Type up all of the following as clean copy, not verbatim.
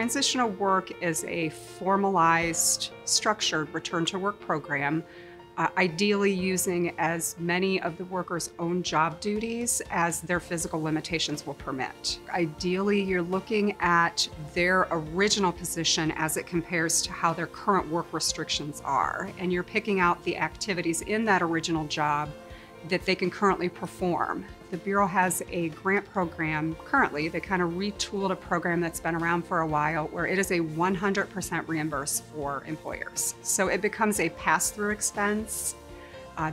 Transitional work is a formalized, structured return to work program, ideally using as many of the worker's own job duties as their physical limitations will permit. Ideally, you're looking at their original position as it compares to how their current work restrictions are, and you're picking out the activities in that original job that they can currently perform. The Bureau has a grant program currently. They kind of retooled a program that's been around for a while where it is a 100% reimburse for employers. So it becomes a pass-through expense.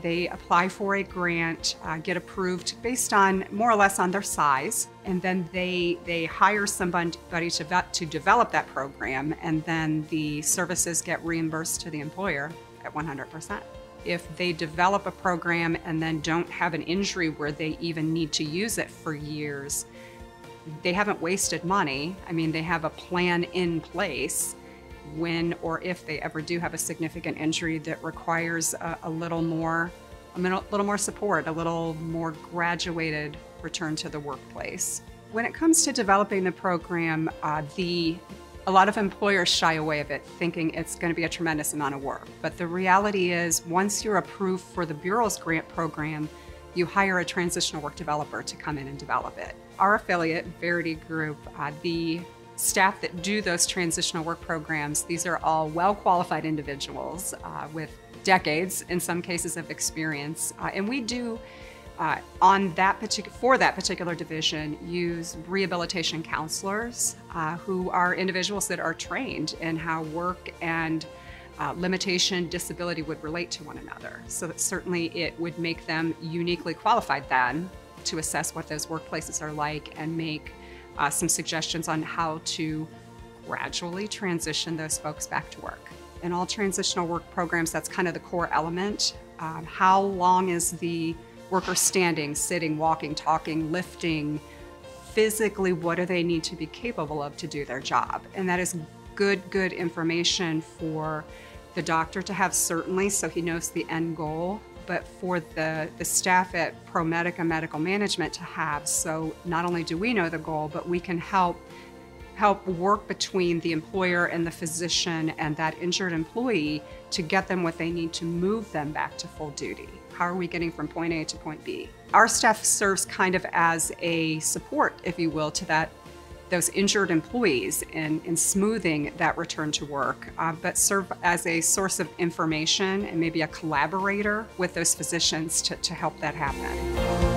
They apply for a grant, get approved based on more or less on their size, and then they hire somebody to develop that program, and then the services get reimbursed to the employer at 100%. If they develop a program and then don't have an injury where they even need to use it for years, they haven't wasted money. I mean, they have a plan in place when or if they ever do have a significant injury that requires a little more support, a little more graduated return to the workplace. When it comes to developing the program, a lot of employers shy away of it, thinking it's going to be a tremendous amount of work. But the reality is, once you're approved for the Bureau's grant program, you hire a transitional work developer to come in and develop it. Our affiliate, Verity Group, the staff that do those transitional work programs, these are all well-qualified individuals with decades, in some cases, of experience. And we do, for that particular division, use rehabilitation counselors who are individuals that are trained in how work and limitation, disability would relate to one another. So that certainly it would make them uniquely qualified then to assess what those workplaces are like and make some suggestions on how to gradually transition those folks back to work. In all transitional work programs, that's kind of the core element. How long is the worker standing, sitting, walking, talking, lifting? Physically, what do they need to be capable of to do their job? And that is good information for the doctor to have, certainly, so he knows the end goal, but for the staff at ProMedica Medical Management to have, so not only do we know the goal, but we can help work between the employer and the physician and that injured employee to get them what they need to move them back to full duty. How are we getting from point A to point B? Our staff serves kind of as a support, if you will, to those injured employees in smoothing that return to work, but serve as a source of information and maybe a collaborator with those physicians to help that happen.